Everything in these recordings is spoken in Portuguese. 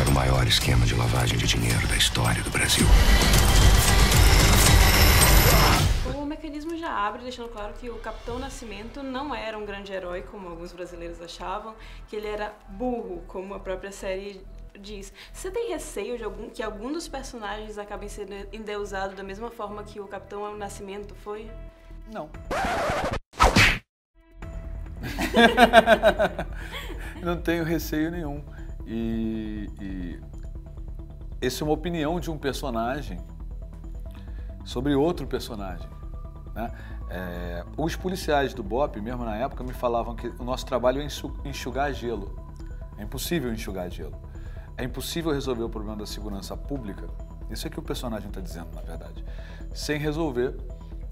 Era o maior esquema de lavagem de dinheiro da história do Brasil. O mecanismo já abre, deixando claro que o Capitão Nascimento não era um grande herói, como alguns brasileiros achavam, que ele era burro, como a própria série diz. Você tem receio de que algum dos personagens acabem sendo endeusados da mesma forma que o Capitão Nascimento foi? Não. Não tenho receio nenhum. E essa é uma opinião de um personagem sobre outro personagem, né? Os policiais do BOPE, mesmo na época, me falavam que o nosso trabalho é enxugar gelo. É impossível enxugar gelo. É impossível resolver o problema da segurança pública, isso é que o personagem está dizendo, na verdade, sem resolver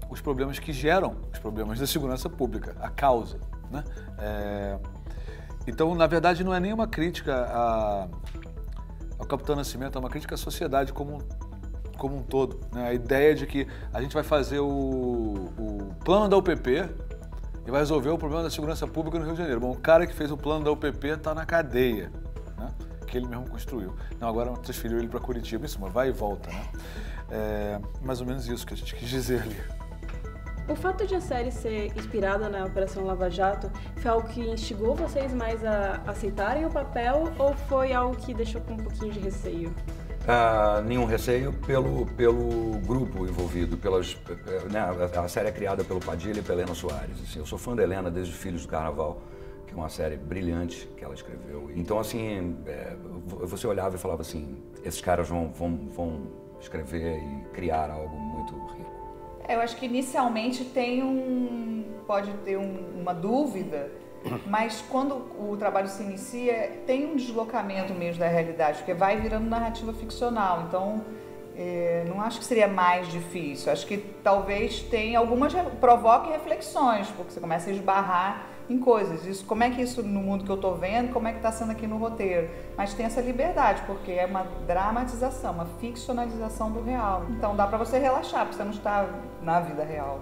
os problemas que geram os problemas da segurança pública, a causa, né? Então, na verdade, não é nenhuma crítica ao Capitão Nascimento, é uma crítica à sociedade como um todo, né? A ideia de que a gente vai fazer o plano da UPP e vai resolver o problema da segurança pública no Rio de Janeiro. Bom, o cara que fez o plano da UPP está na cadeia, né? Que ele mesmo construiu. Não, agora transferiu ele para Curitiba, isso, mas vai e volta, né? Mais ou menos isso que a gente quis dizer ali. O fato de a série ser inspirada na Operação Lava Jato foi algo que instigou vocês mais a aceitarem o papel ou foi algo que deixou com um pouquinho de receio? Nenhum receio pelo grupo envolvido, né, a série é criada pelo Padilha e pela Helena Soares. Assim, eu sou fã da Helena desde Filhos do Carnaval, que é uma série brilhante que ela escreveu. Então, assim, você olhava e falava assim, esses caras vão escrever e criar algo muito rico. Eu acho que inicialmente pode ter uma dúvida, mas quando o trabalho se inicia, tem um deslocamento mesmo da realidade, porque vai virando narrativa ficcional, então não acho que seria mais difícil, acho que talvez tenha algumas, provoque reflexões, porque você começa a esbarrar em coisas, isso, como é que isso no mundo que eu estou vendo, como é que está sendo aqui no roteiro, mas tem essa liberdade, porque é uma dramatização, uma ficcionalização do real, então dá para você relaxar, porque você não está na vida real.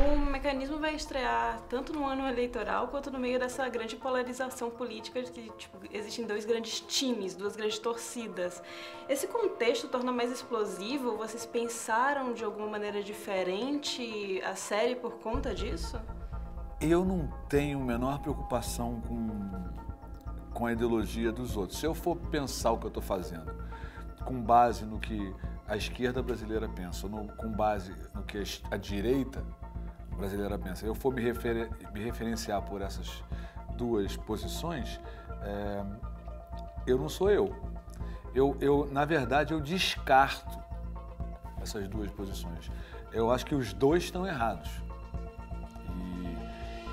O mecanismo vai estrear tanto no ano eleitoral quanto no meio dessa grande polarização política de que existem dois grandes times, duas grandes torcidas. Esse contexto torna mais explosivo? Vocês pensaram de alguma maneira diferente a série por conta disso? Eu não tenho a menor preocupação com a ideologia dos outros. Se eu for pensar o que eu estou fazendo com base no que a esquerda brasileira pensa, com base no que a direita brasileira pensa, eu for me referenciar por essas duas posições, eu não sou eu. Na verdade, eu descarto essas duas posições. Eu acho que os dois estão errados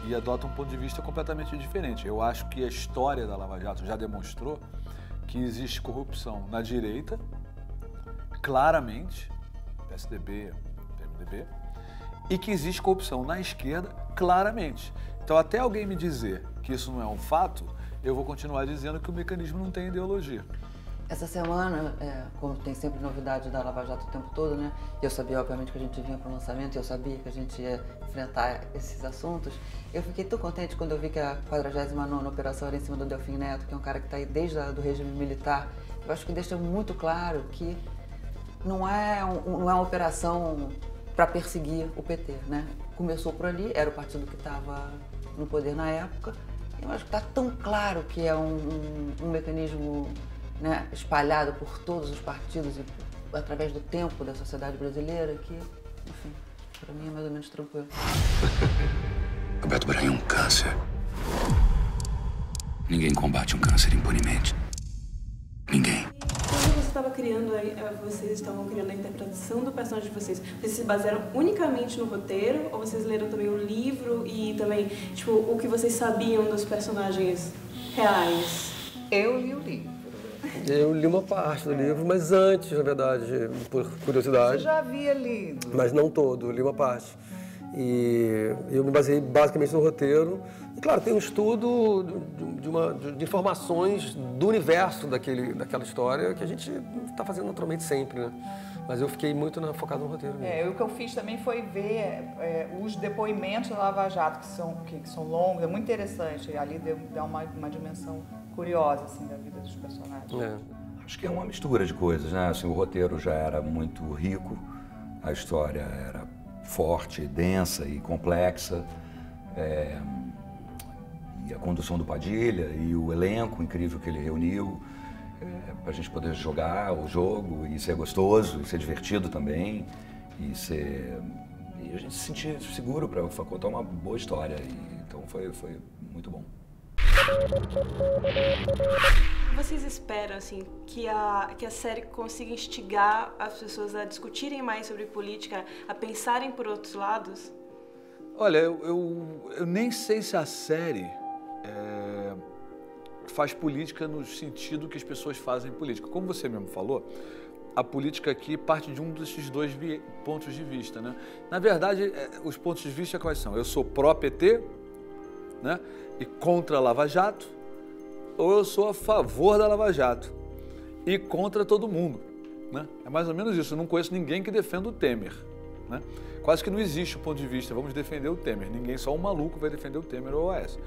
e adoto um ponto de vista completamente diferente. Eu acho que a história da Lava Jato já demonstrou que existe corrupção na direita, claramente, PSDB, PMDB, e que existe corrupção na esquerda, claramente. Então, até alguém me dizer que isso não é um fato, eu vou continuar dizendo que o mecanismo não tem ideologia. Essa semana, como tem sempre novidade da Lava Jato o tempo todo, né? Eu sabia, obviamente, que a gente vinha para o lançamento, eu sabia que a gente ia enfrentar esses assuntos. Eu fiquei tão contente quando eu vi que a 49ª operação era em cima do Delfim Neto, que é um cara que está aí desde o regime militar. Eu acho que deixa muito claro que não é uma operação para perseguir o PT, né? Começou por ali, era o partido que estava no poder na época. Eu acho que está tão claro que é um mecanismo, né, espalhado por todos os partidos e através do tempo da sociedade brasileira que, enfim, para mim é mais ou menos tranquilo. Roberto Branco é um câncer. Ninguém combate um câncer impunemente. Ninguém. Vocês estavam criando a interpretação do personagem de vocês, vocês se basearam unicamente no roteiro ou vocês leram também o livro e também, tipo, o que vocês sabiam dos personagens reais? Eu li o livro. Eu li uma parte do livro, mas antes, na verdade, por curiosidade. Você já havia lido? Mas não todo, li uma parte. E eu me baseei basicamente no roteiro. E, claro, tem um estudo de informações do universo daquela história que a gente está fazendo naturalmente sempre, né? Mas eu fiquei muito focado no roteiro mesmo. É, o que eu fiz também foi ver os depoimentos da Lava Jato, que são longos, é muito interessante. E ali dá uma dimensão curiosa assim, da vida dos personagens. É. Acho que é uma mistura de coisas, né? Assim, o roteiro já era muito rico, a história era forte, densa e complexa. E a condução do Padilha e o elenco incrível que ele reuniu, para a gente poder jogar o jogo e ser gostoso, e ser divertido também, e a gente se sentir seguro para contar uma boa história, então foi muito bom. Vocês esperam assim que a série consiga instigar as pessoas a discutirem mais sobre política, a pensarem por outros lados? Olha, eu nem sei se a série faz política no sentido que as pessoas fazem política. Como você mesmo falou, a política aqui parte de um desses dois pontos de vista, né? Na verdade, os pontos de vista quais são? Eu sou pró-PT, né, e contra a Lava Jato, ou eu sou a favor da Lava Jato e contra todo mundo, né? É mais ou menos isso. Eu não conheço ninguém que defenda o Temer, né? Quase que não existe o ponto de vista, vamos defender o Temer. Ninguém, só um maluco vai defender o Temer ou a OAS.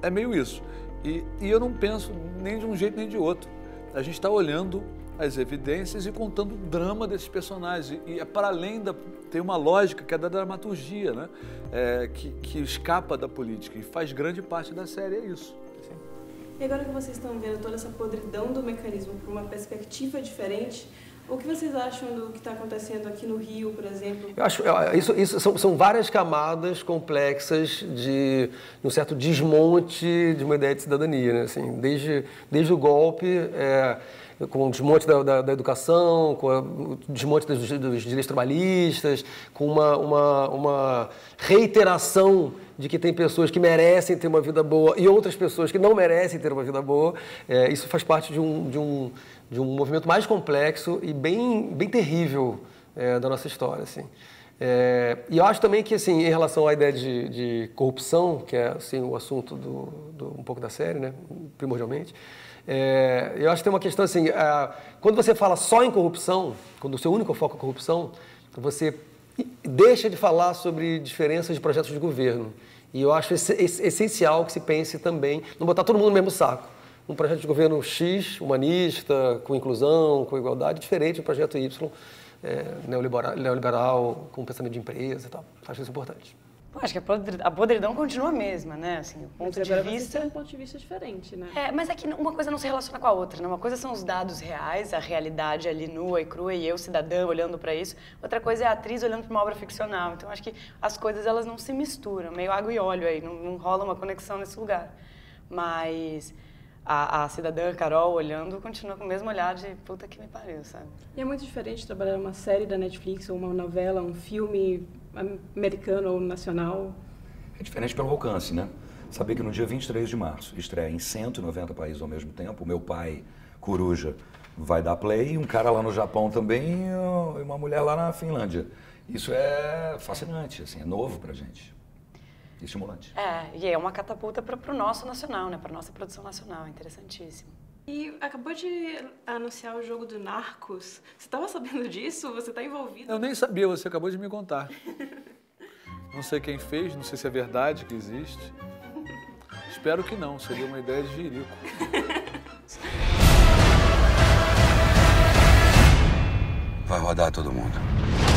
É meio isso. E eu não penso nem de um jeito nem de outro. A gente está olhando as evidências e contando o drama desses personagens. E é para além da... Tem uma lógica que é da dramaturgia, né? Que escapa da política e faz grande parte da série, é isso. Sim. E agora que vocês estão vendo toda essa podridão do mecanismo por uma perspectiva diferente, o que vocês acham do que está acontecendo aqui no Rio, por exemplo? Eu acho isso são várias camadas complexas de um certo desmonte de uma ideia de cidadania, né? Assim, desde o golpe, com o desmonte da educação, com o desmonte dos direitos trabalhistas, com uma reiteração de que tem pessoas que merecem ter uma vida boa e outras pessoas que não merecem ter uma vida boa. Isso faz parte de um movimento mais complexo e bem terrível da nossa história, assim. E eu acho também que, assim, em relação à ideia de corrupção, que é, assim, o assunto um pouco da série, né, primordialmente, eu acho que tem uma questão, assim, quando você fala só em corrupção, quando o seu único foco é corrupção, você deixa de falar sobre diferenças de projetos de governo. E eu acho essencial que se pense também, não botar todo mundo no mesmo saco. Um projeto de governo X, humanista, com inclusão, com igualdade, diferente do projeto Y, neoliberal, com pensamento de empresa e tal. Acho isso importante. Pô, acho que a podridão continua a mesma, né? Assim, o ponto de vista... Tem um ponto de vista diferente, né? Mas é que uma coisa não se relaciona com a outra, né? Uma coisa são os dados reais, a realidade ali nua e crua, e eu, cidadã, olhando para isso. Outra coisa é a atriz olhando para uma obra ficcional. Então, acho que as coisas, elas não se misturam, meio água e óleo aí, não rola uma conexão nesse lugar. Mas... A cidadã Carol olhando continua com o mesmo olhar de puta que me pariu, sabe? E é muito diferente trabalhar uma série da Netflix ou uma novela, um filme americano ou nacional. É diferente pelo alcance, né? Saber que no dia 23 de março estreia em 190 países ao mesmo tempo. O meu pai, coruja, vai dar play, um cara lá no Japão também e uma mulher lá na Finlândia. Isso é fascinante, assim, é novo pra gente. Estimulante. E é uma catapulta para o nosso nacional, né? Para nossa produção nacional, interessantíssimo. E acabou de anunciar o jogo do Narcos. Você estava sabendo disso? Você está envolvido? Eu nem sabia, você acabou de me contar. Não sei quem fez, não sei se é verdade que existe. Espero que não, seria uma ideia de jirico. Vai rodar todo mundo.